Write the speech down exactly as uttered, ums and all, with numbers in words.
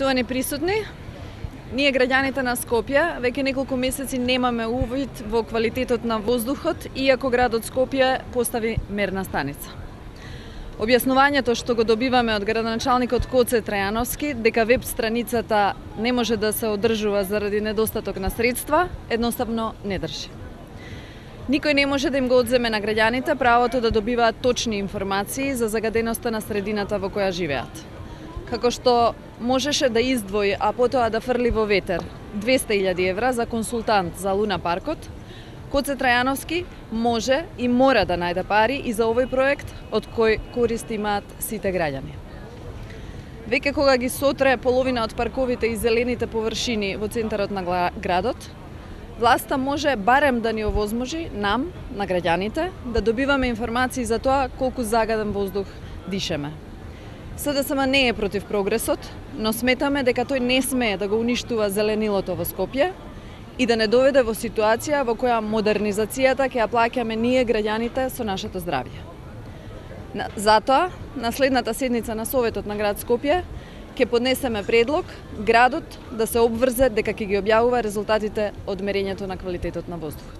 Почитувани присутни, ние граѓаните на Скопје веќе неколку месеци немаме увид во квалитетот на воздухот, иако градот Скопје постави мерна станица. Објаснувањето што го добиваме од градоначалникот Коце Трајановски дека веб страницата не може да се одржува заради недостаток на средства, едноставно не држи. Никој не може да им го одземе на граѓаните правото да добиваат точни информации за загаденоста на средината во која живеат. Како што можеше да издвои, а потоа да фрли во ветер двесте илјади евра за консултант за Луна паркот, Коце Трајановски може и мора да најде пари и за овој проект од кој корист имаат сите граѓани. Веќе кога ги сотре половина од парковите и зелените површини во центарот на градот, власта може барем да ни овозможи нам, на граѓаните, да добиваме информации за тоа колку загаден воздух дишеме. СДСМ не е против прогресот, но сметаме дека тој не смее да го уништува зеленилото во Скопје и да не доведе во ситуација во која модернизацијата ќе ја плаќаме ние граѓаните со нашето здравје. Затоа, на следната седница на Советот на град Скопје ќе поднесеме предлог градот да се обврзе дека ќе ги објавува резултатите од мерењето на квалитетот на воздухот.